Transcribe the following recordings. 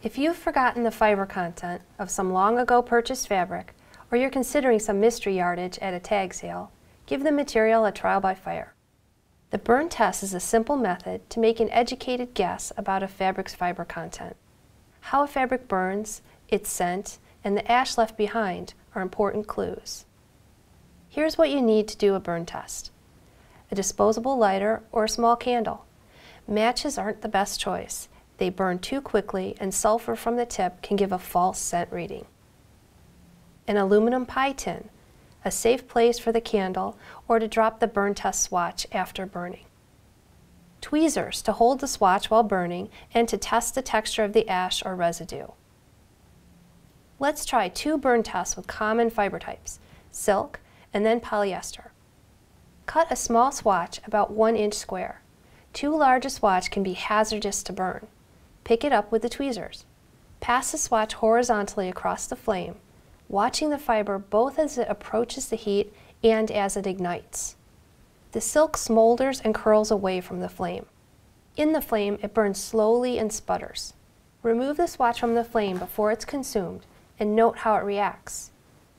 If you've forgotten the fiber content of some long ago purchased fabric, or you're considering some mystery yardage at a tag sale, give the material a trial by fire. The burn test is a simple method to make an educated guess about a fabric's fiber content. How a fabric burns, its scent, and the ash left behind are important clues. Here's what you need to do a burn test. A disposable lighter or a small candle. Matches aren't the best choice. They burn too quickly, and sulfur from the tip can give a false scent reading. An aluminum pie tin, a safe place for the candle or to drop the burn test swatch after burning. Tweezers to hold the swatch while burning and to test the texture of the ash or residue. Let's try two burn tests with common fiber types, silk and then polyester. Cut a small swatch about 1 inch square. Too large a swatch can be hazardous to burn. Pick it up with the tweezers. Pass the swatch horizontally across the flame, watching the fiber both as it approaches the heat and as it ignites. The silk smolders and curls away from the flame. In the flame, it burns slowly and sputters. Remove the swatch from the flame before it's consumed and note how it reacts.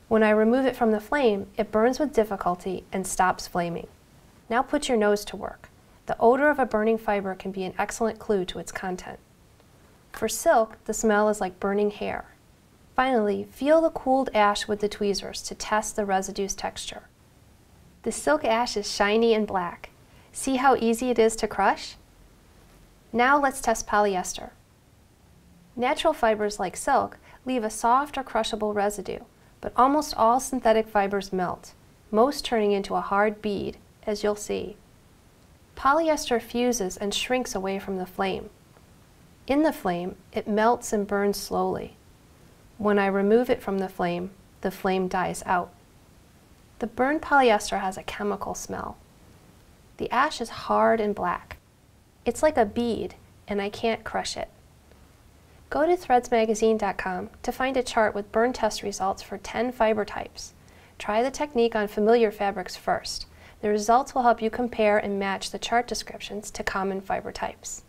When I remove it from the flame, it burns with difficulty and stops flaming. Now put your nose to work. The odor of a burning fiber can be an excellent clue to its content. For silk, the smell is like burning hair. Finally, feel the cooled ash with the tweezers to test the residue's texture. The silk ash is shiny and black. See how easy it is to crush? Now let's test polyester. Natural fibers like silk leave a soft or crushable residue, but almost all synthetic fibers melt, most turning into a hard bead, as you'll see. Polyester fuses and shrinks away from the flame. In the flame, it melts and burns slowly. When I remove it from the flame dies out. The burned polyester has a chemical smell. The ash is hard and black. It's like a bead, and I can't crush it. Go to ThreadsMagazine.com to find a chart with burn test results for 10 fiber types. Try the technique on familiar fabrics first. The results will help you compare and match the chart descriptions to common fiber types.